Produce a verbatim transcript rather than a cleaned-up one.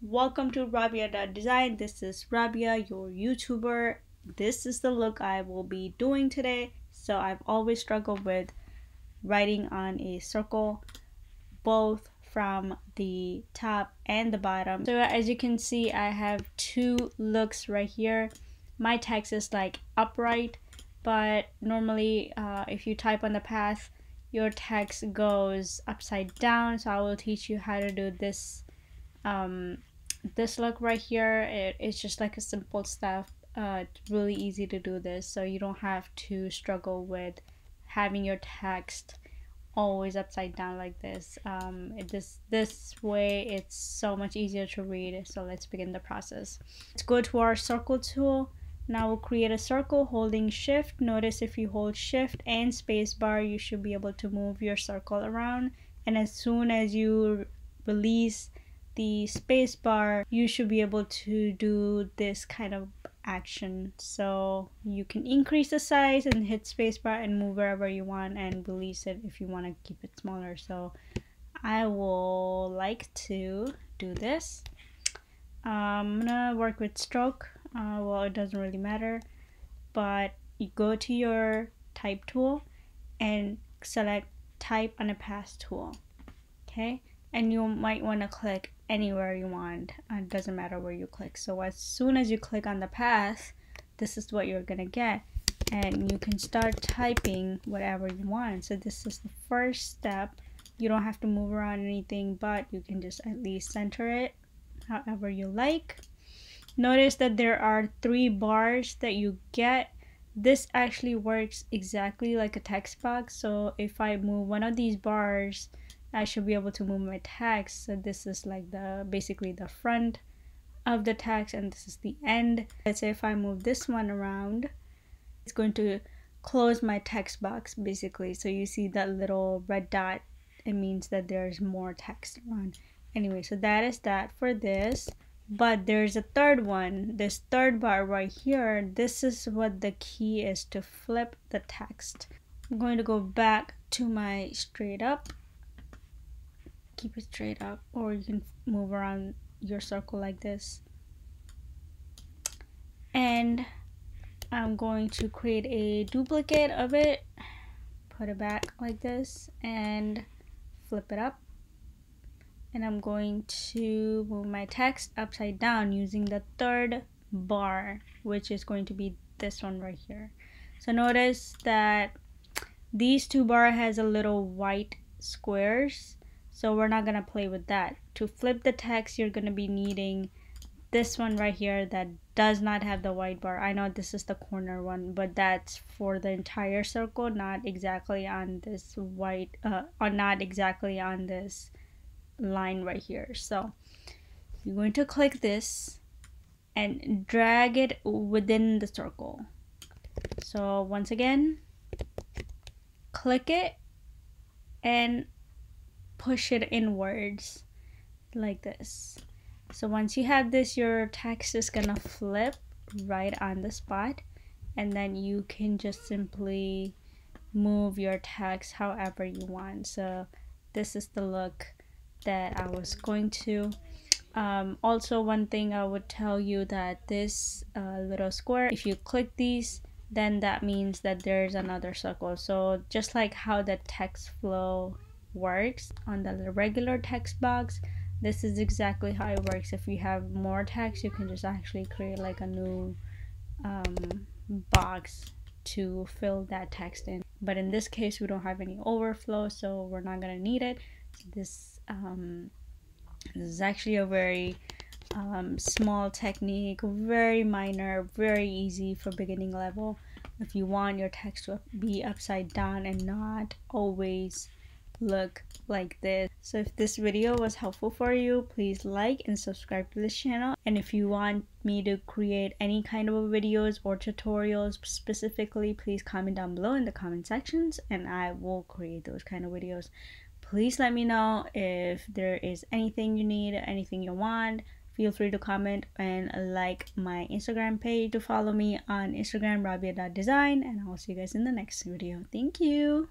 Welcome to Rabia.design. This is Rabia, your YouTuber. This is the look I will be doing today. So I've always struggled with writing on a circle, both from the top and the bottom. So as you can see, I have two looks right here. My text is like upright, but normally uh, if you type on the path, your text goes upside down. So I will teach you how to do this um this look right here. It, it's just like a simple stuff. Uh it's really easy to do this, so you don't have to struggle with having your text always upside down like this. um it, this this way it's so much easier to read. So let's begin the process. Let's go to our circle tool. Now we'll create a circle holding shift. Notice if you hold shift and spacebar, you should be able to move your circle around, and as soon as you release the space bar, you should be able to do this kind of action. So you can increase the size and hit space bar and move wherever you want, and release it if you want to keep it smaller. So I will like to do this. um, I'm gonna work with stroke. Uh, well, it doesn't really matter, but you go to your type tool and select type on a path tool, okay, and you might want to click anywhere you want. It doesn't matter where you click. So as soon as you click on the path, this is what you're gonna get, and you can start typing whatever you want. So this is the first step. You don't have to move around anything, but you can just at least center it however you like. Notice that there are three bars that you get. This actually works exactly like a text box. So if I move one of these bars, I should be able to move my text. So this is like the basically the front of the text, and this is the end. Let's say if I move this one around, it's going to close my text box basically. So you see that little red dot, it means that there's more text around. Anyway, so that is that for this. But there's a third one, this third bar right here. This is what the key is, to flip the text. I'm going to go back to my straight up. Keep it straight up, or you can move around your circle like this. And I'm going to create a duplicate of it, put it back like this and flip it up. And I'm going to move my text upside down using the third bar, which is going to be this one right here. So notice that these two bar has a little white squares. So we're not gonna play with that. To flip the text, you're gonna be needing this one right here that does not have the white bar. I know this is the corner one, but that's for the entire circle, not exactly on this white, uh, or not exactly on this line right here. So you're going to click this and drag it within the circle. So once again, click it and push it inwards like this. So once you have this, your text is gonna flip right on the spot, and then you can just simply move your text however you want. So this is the look that I was going to. Um, also, one thing I would tell you, that this uh, little square, if you click these, then that means that there's another circle. So just like how the text flow works on the regular text box, this is exactly how it works. If you have more text, you can just actually create like a new um, box to fill that text in, but in this case we don't have any overflow, so we're not gonna need it. This um, this is actually a very um, small technique, very minor, very easy for beginning level if you want your text to be upside down and not always look like this. So if this video was helpful for you, please like and subscribe to this channel, and if you want me to create any kind of videos or tutorials specifically, please comment down below in the comment sections and I will create those kind of videos. Please let me know if there is anything you need, anything you want. Feel free to comment and like my Instagram page, to follow me on Instagram, Rabia.design, and I'll see you guys in the next video. Thank you.